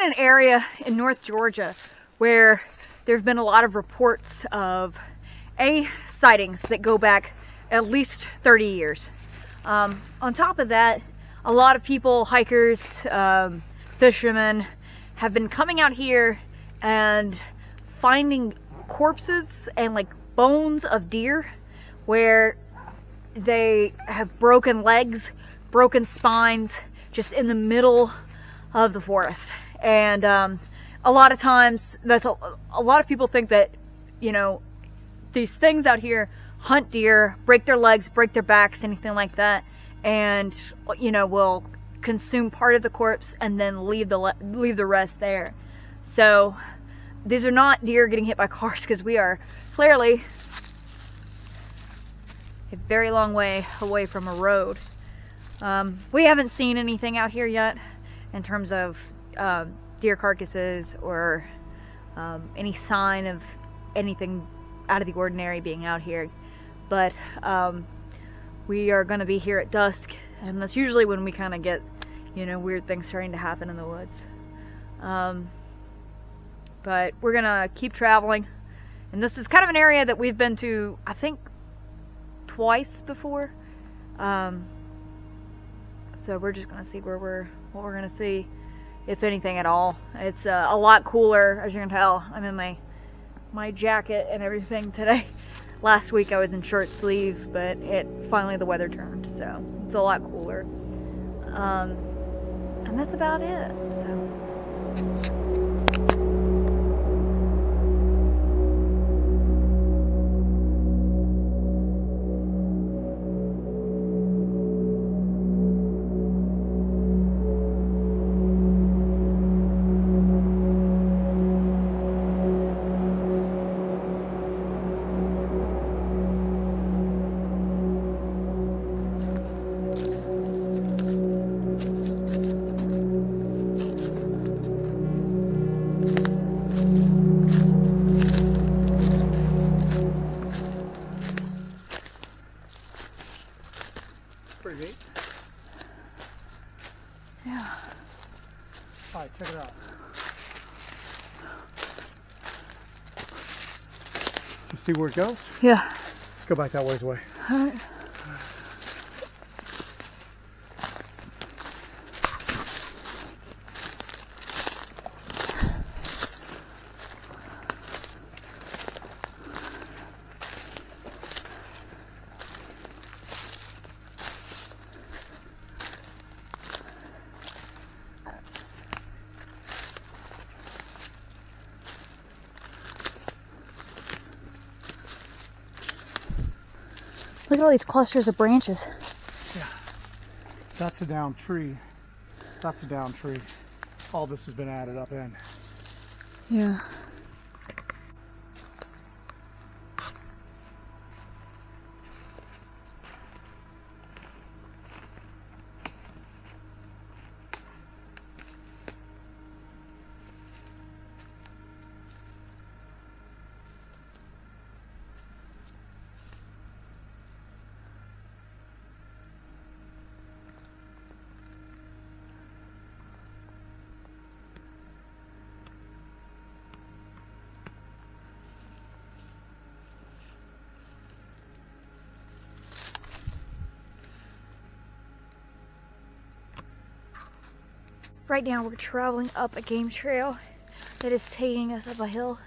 in an area in North Georgia where there have been a lot of reports of A, sightings that go back at least 30 years. On top of that, a lot of people, hikers, fishermen, have been coming out here and finding corpses and like bones of deer where they have broken legs, broken spines, just in the middle of the forest. And a lot of times, that's a lot of people think that, you know, these things out here hunt deer, break their legs, break their backs, anything like that, and, you know, will consume part of the corpse and then leave the rest there. So these are not deer getting hit by cars, because we are clearly a very long way away from a road. We haven't seen anything out here yet in terms of deer carcasses or any sign of anything out of the ordinary being out here, but we are going to be here at dusk, and that's usually when we kind of get, you know, weird things starting to happen in the woods. But we're going to keep traveling, and this is kind of an area that we've been to, I think, twice before. So we're just going to see what we're going to see, if anything at all. It's a lot cooler, as you can tell. I'm in my jacket and everything today. Last week I was in short sleeves, but finally the weather turned, so it's a lot cooler. And that's about it. So. Yeah. All right, check it out. You see where it goes? Yeah. Let's go back that ways away. All right. Look at all these clusters of branches. Yeah. That's a down tree. That's a down tree. All this has been added up in. Yeah. Right now we're traveling up a game trail that is taking us up a hill,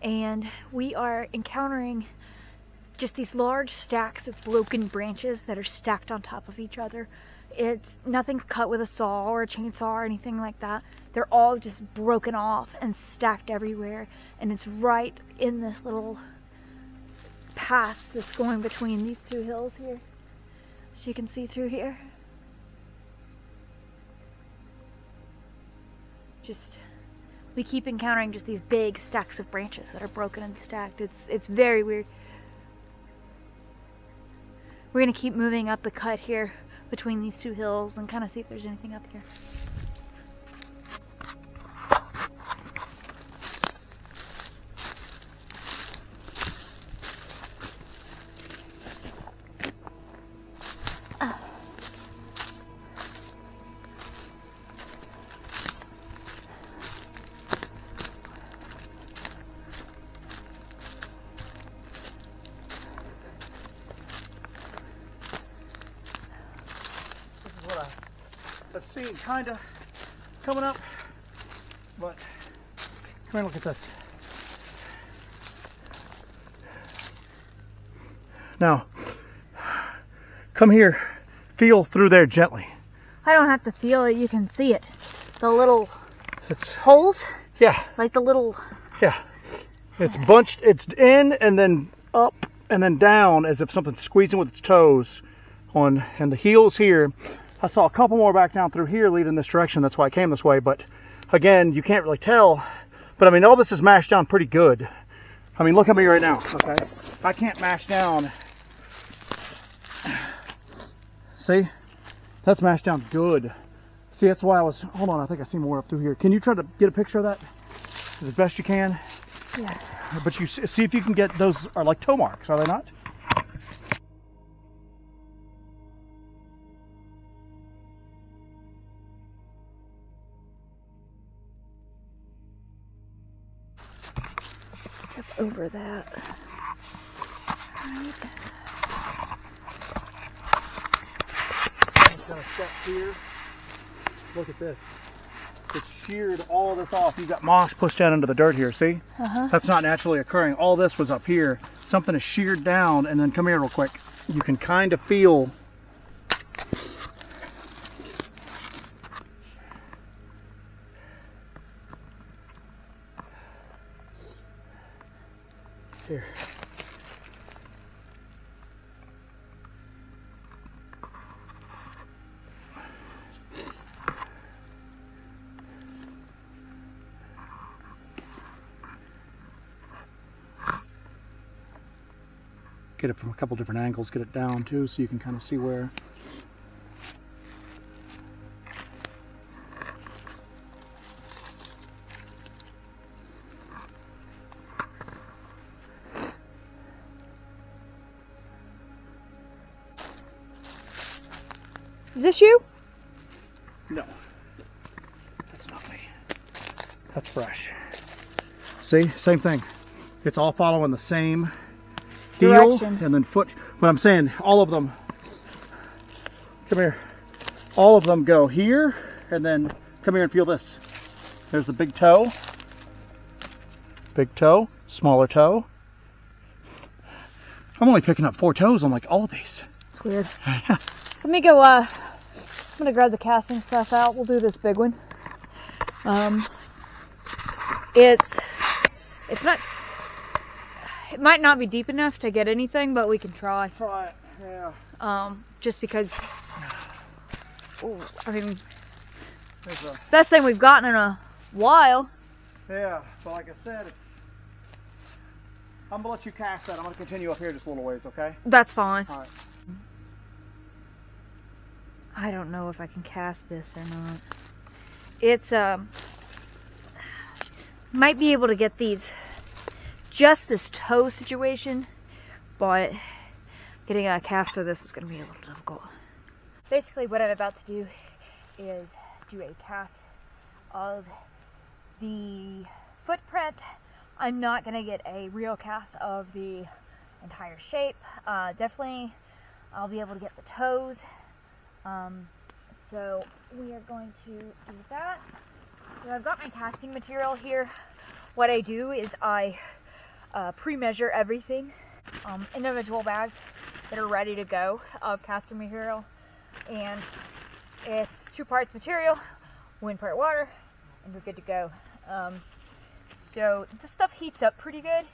and we are encountering just these large stacks of broken branches that are stacked on top of each other. It's nothing's cut with a saw or a chainsaw or anything like that. They're all just broken off and stacked everywhere, and it's right in this little pass that's going between these two hills here. So you can see through here. We keep encountering just these big stacks of branches that are broken and stacked. It's very weird. We're gonna keep moving up the cut here between these two hills and kind of see if there's anything up here. see it kind of coming up, but come here, look at this. Now, come here, feel through there gently. I don't have to feel it, you can see it. The little holes? Yeah. Like the little... Yeah. It's bunched, it's in and then up and then down as if something's squeezing with its toes on, and the heels here. I saw a couple more back down through here leading this direction, that's why I came this way, but again, you can't really tell. But I mean, all this is mashed down pretty good. I mean, look at me right now, okay? I can't mash down. See? That's mashed down good. See, that's why I was, hold on, I think I see more up through here. Can you try to get a picture of that as best you can? Yeah. But you see if you can get, those are like toe marks, are they not? Step over that. Right. I'm just gonna step here. Look at this. It sheared all this off. You got moss pushed down into the dirt here, see? Uh-huh. That's not naturally occurring. All this was up here. Something is sheared down, and then come here real quick. You can kind of feel. Here. Get it from a couple different angles, get it down too, so you can kind of see where. Is this you? No. That's not me. That's fresh. See? Same thing. It's all following the same heel and then foot. What I'm saying, all of them, come here, all of them go here, and then come here and feel this. There's the big toe, smaller toe. I'm only picking up 4 toes on like all of these. It's weird. Let me go, I'm gonna grab the casting stuff out. We'll do this big one. It's not, it might not be deep enough to get anything, but we can try. Try it, yeah. Just because, ooh, I mean, best thing we've gotten in a while. Yeah, but like I said, it's, I'm gonna let you cast that. I'm gonna continue up here just a little ways, okay? That's fine. All right. I don't know if I can cast this or not. It's, might be able to get these. Just this toe situation, but getting a cast of this is going to be a little difficult. Basically what I'm about to do is do a cast of the footprint. I'm not going to get a real cast of the entire shape. Definitely I'll be able to get the toes. So we are going to do that. So I've got my casting material here. What I do is I pre-measure everything, individual bags that are ready to go of casting material, and it's 2 parts material, 1 part water, and we're good to go. So this stuff heats up pretty good.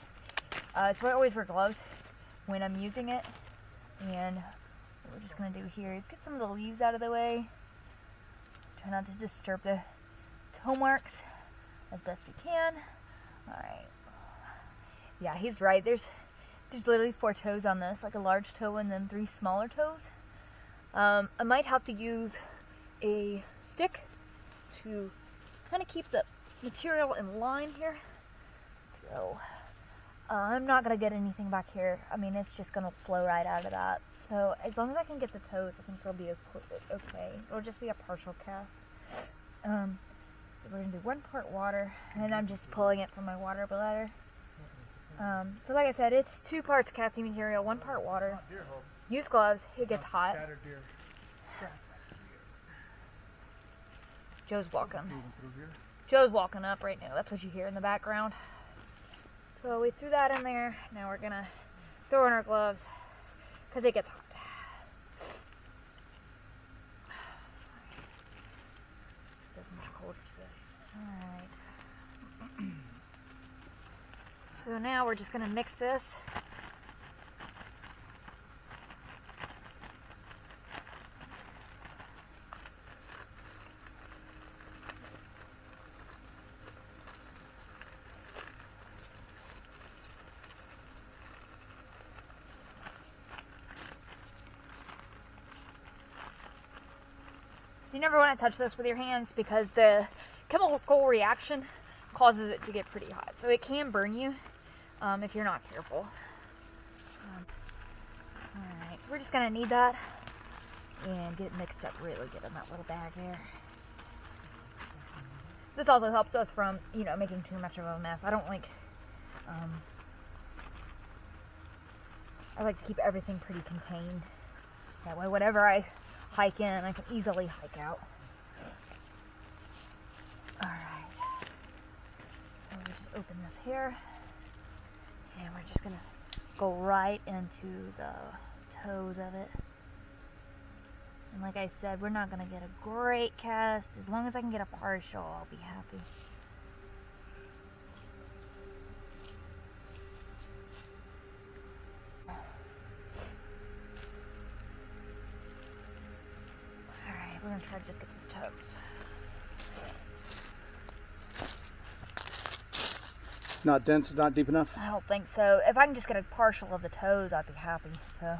It's why I always wear gloves when I'm using it. And what we're just going to do here is get some of the leaves out of the way, try not to disturb the toe marks as best we can. Alright. Yeah, he's right. There's literally 4 toes on this, like a large toe and then 3 smaller toes. I might have to use a stick to kind of keep the material in line here. So I'm not gonna get anything back here. I mean, it's just gonna flow right out of that. So as long as I can get the toes, I think it'll be okay. It'll just be a partial cast. So we're gonna do 1 part water, and I'm just pulling it from my water bladder. So like I said, it's 2 parts casting material, 1 part water. Use gloves, it gets hot. Joe's walking. Joe's walking up right now. That's what you hear in the background. So we threw that in there. Now we're gonna throw in our gloves because it gets hot. It doesn't get colder today. Alright. So now we're just gonna mix this. So you never want to touch this with your hands because the chemical reaction causes it to get pretty hot. So it can burn you if you're not careful. Alright, so we're just going to knead that and get it mixed up really good in that little bag there. This also helps us from, you know, making too much of a mess. I don't like, I like to keep everything pretty contained. That way, whatever I hike in, I can easily hike out. Alright. So we'll just open this here. And we're just gonna go right into the toes of it. And like I said, we're not gonna get a great cast. As long as I can get a partial, I'll be happy. We're going to try to just get these toes. Not dense, not deep enough? I don't think so. If I can just get a partial of the toes, I'd be happy. So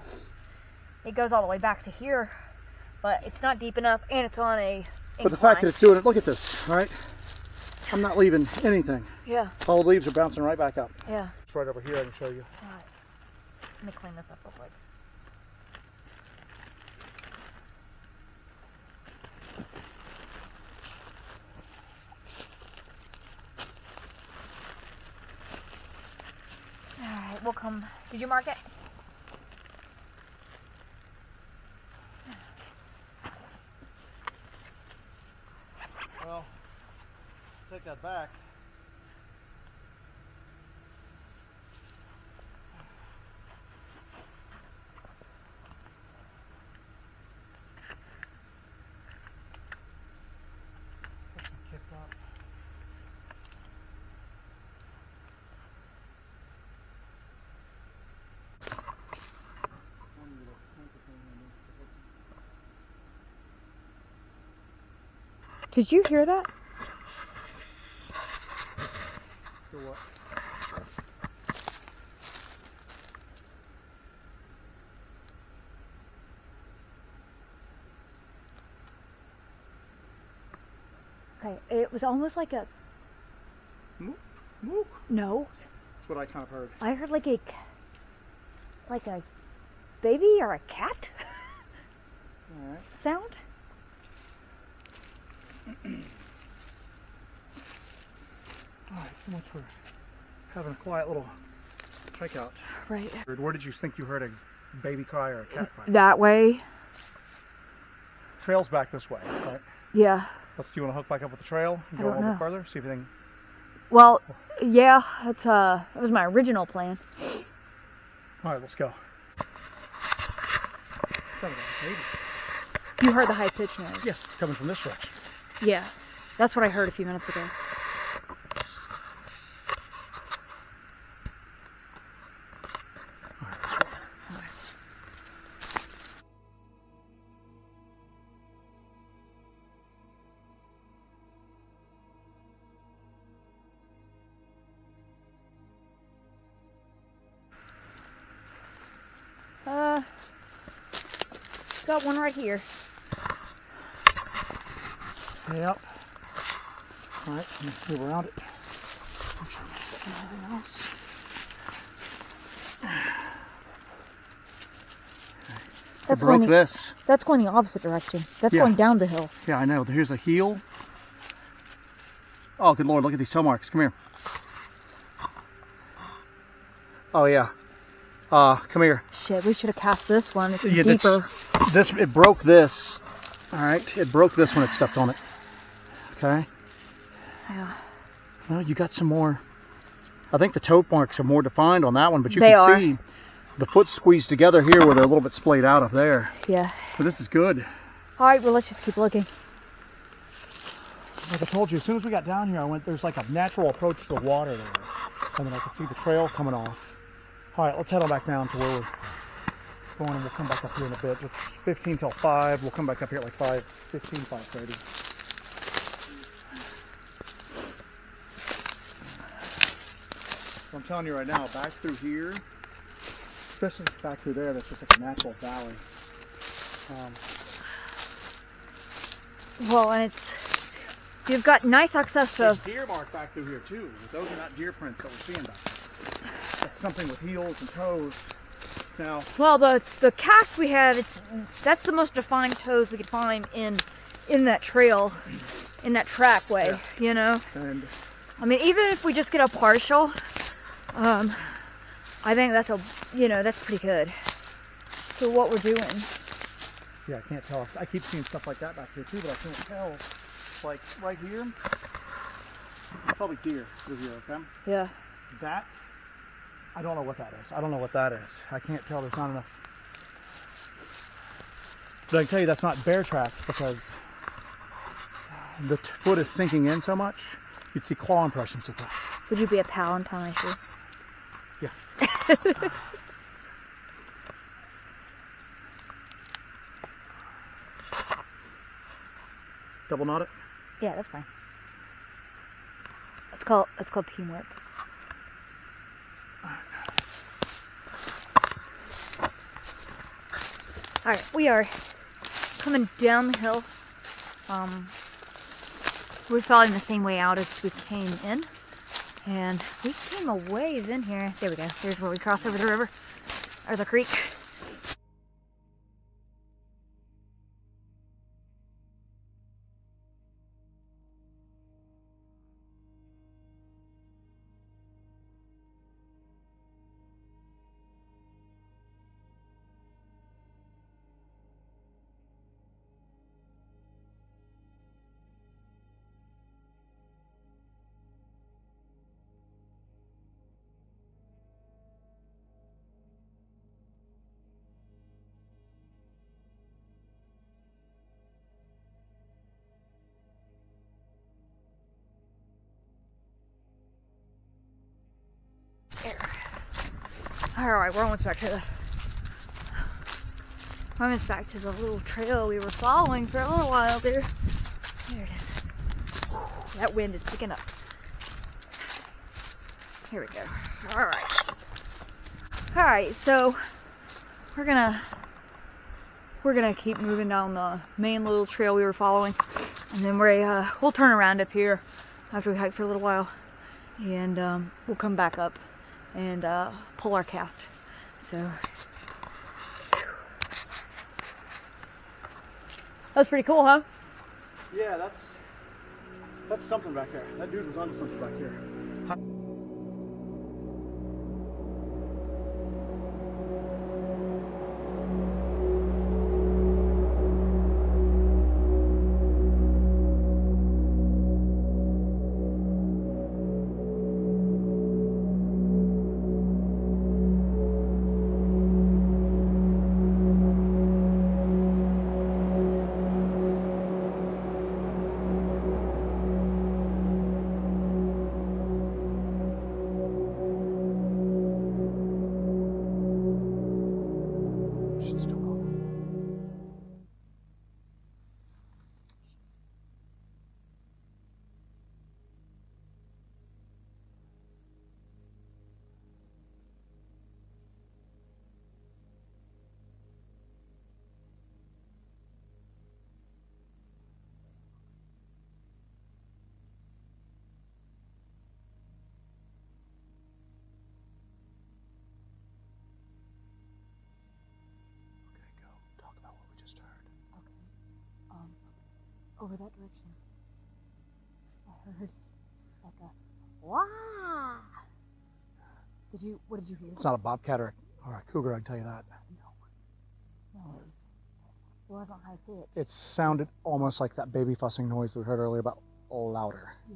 it goes all the way back to here, but it's not deep enough, and it's on a incline. But the fact that it's doing it, look at this, all right? I'm not leaving anything. Yeah. All the leaves are bouncing right back up. Yeah. It's right over here, I can show you. All right. Let me clean this up real quick. We'll come. Did you mark it? Well, take that back. Did you hear that? The what? Okay, it was almost like a... Mook? Mook? No. That's what I kind of heard. I heard like a baby or a cat? All right. Sound? Alright, so much for having a quiet little checkout. Right. Where did you think you heard a baby cry or a cat cry? That way. Trail's back this way, right? Yeah. Let's, do you want to hook back up with the trail and go a little bit further? See if anything... Well, yeah, that's, that was my original plan. Alright, let's go. Sounded like a baby. You heard the high-pitched noise? Yes, coming from this direction. Yeah, that's what I heard a few minutes ago. Got one right here. Yep. All right, I'm gonna move around it. I'm trying to set everything else. That's going this. That's going the opposite direction. That's going down the hill. Yeah, I know. Here's a heel. Oh, good Lord! Look at these toe marks. Come here. Oh yeah. Come here. Shit, we should have cast this one. It's deeper. It broke this. All right, it broke this when it stepped on it. Okay. Yeah. Well, you got some more. I think the toe marks are more defined on that one, but you can see the foot's squeezed together here where they're a little bit splayed out up there. Yeah. So this is good. All right, well, let's just keep looking. Like I told you, as soon as we got down here, I went, there's like a natural approach to the water there. And then I could see the trail coming off. All right, let's head on back down to where we're going, and we'll come back up here in a bit. It's 15 till 5. We'll come back up here at like 5:15, 5:30. So I'm telling you right now, back through here, especially back through there, that's just like a natural valley. Well, and it's, you've got nice access to deer mark back through here too. Those are not deer prints that we're seeing back there. That's something with heels and toes. Now, well, the cast we had, that's the most defined toes we could find in that trail, in that trackway, you know. And I mean, even if we just get a partial, I think that's that's pretty good for what we're doing. See, I can't tell. I keep seeing stuff like that back here too, but I can't tell. Like right here, probably deer through here. Okay. Yeah. That. I don't know what that is. I don't know what that is. I can't tell. There's not enough. But I can tell you that's not bear tracks because the foot is sinking in so much, you'd see claw impressions of that. Would you be a pal in telling you? Yeah. Double knot it? Yeah, that's fine. It's called teamwork. Alright, we are coming down the hill. We're following the same way out as we came in. And we came a ways in here. There we go. There's where we cross over the river. Or the creek. Alright, we're almost back to the little trail we were following for a little while there. There it is. Whew, that wind is picking up. Here we go. Alright. Alright, so we're gonna keep moving down the main little trail we were following, and then we'll turn around up here after we hike for a little while, and we'll come back up and pull our cast. So that's pretty cool, huh? Yeah, that's something back there. That dude was onto something back here. Over that direction. I heard like a wah. What did you hear? It's not a bobcat or a cougar, I can tell you that. No. No, it wasn't high pitched. It sounded almost like that baby fussing noise we heard earlier about louder. Yeah.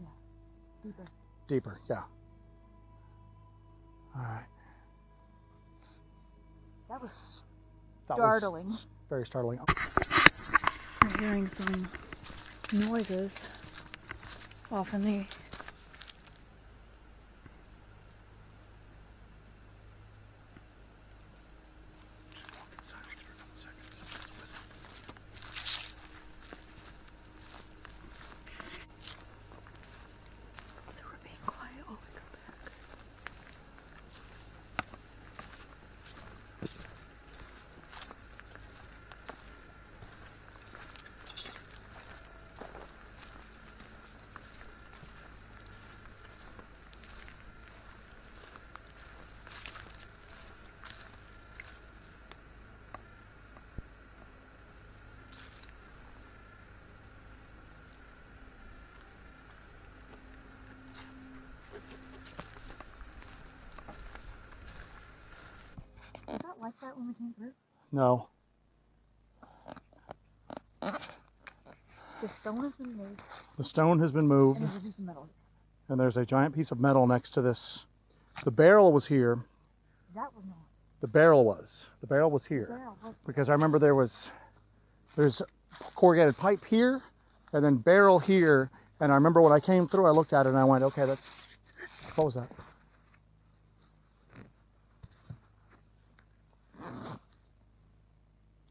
Deeper. Deeper, yeah. All right. That was startling. Very startling. We're hearing some noises off in the like that when we came through? No. The stone has been moved. The stone has been moved. And there's a piece of metal. And there's a giant piece of metal next to this. The barrel was here. That was not. The barrel was. The barrel was here. The barrel was. Because I remember there's corrugated pipe here and then barrel here. And I remember when I came through, I looked at it and I went, okay, that's, what was that?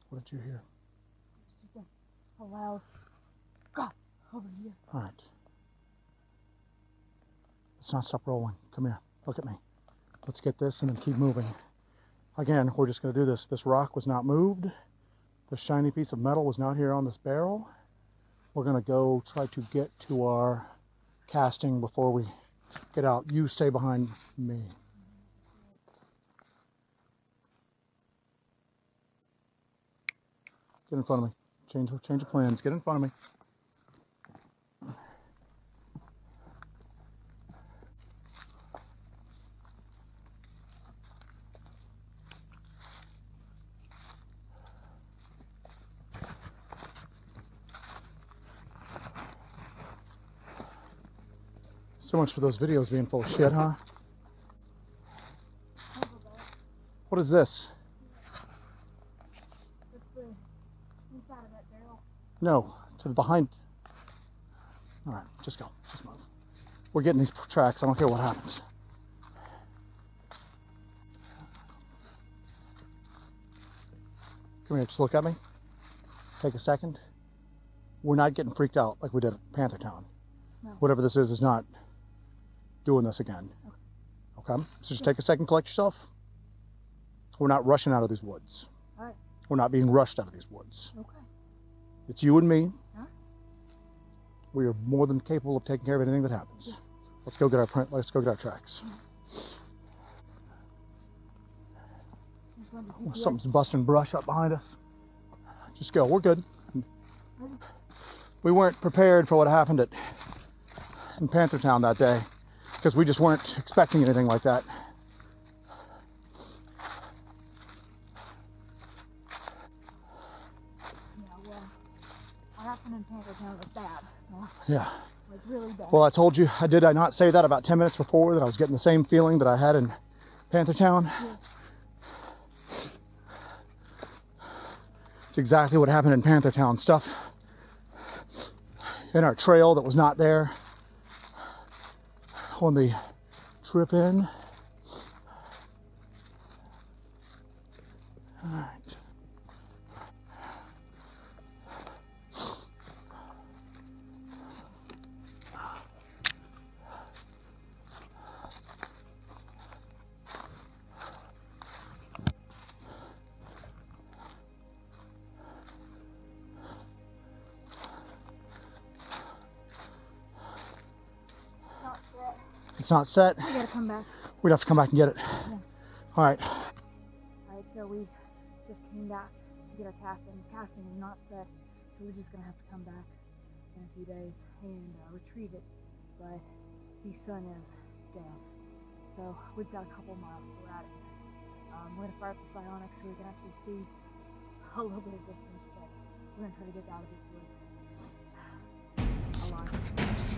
What did you hear? It's just a loud gulp over here. All right. Let's not stop rolling. Come here. Look at me. Let's get this and then keep moving. Again, we're just going to do this. This rock was not moved. The shiny piece of metal was not here on this barrel. We're going to go try to get to our casting before we get out. You stay behind me. Get in front of me. Change of plans. Get in front of me. So much for those videos being full of shit, huh? What is this? No, to the behind. All right, just go, just move. We're getting these tracks, I don't care what happens. Come here, just look at me. Take a second. We're not getting freaked out like we did at Panther Town. No. Whatever this is not doing this again. Okay, so just take a second, collect yourself. We're not rushing out of these woods. All right. We're not being rushed out of these woods. Okay. It's you and me. Huh? We are more than capable of taking care of anything that happens. Yes. Let's go get our print. Let's go get our tracks. Oh, something's busting brush up behind us. Just go. We're good. We weren't prepared for what happened in Panther Town that day because we just weren't expecting anything like that. Yeah. Like really bad. Well, I told you, did I not say that about 10 minutes before that I was getting the same feeling that I had in Panther Town? Yeah. It's exactly what happened in Panther Town. Stuff in our trail that was not there on the trip in. All right. It's not set. We gotta come back. We'd have to come back and get it. Yeah. All right. All right, so we just came back to get our casting. Casting is not set, so we're just gonna have to come back in a few days and retrieve it. But the sun is down, so we've got a couple miles to we're at it. We're gonna fire up the psionics so we can actually see a little bit of distance, but we're gonna try to get out of these woods alive.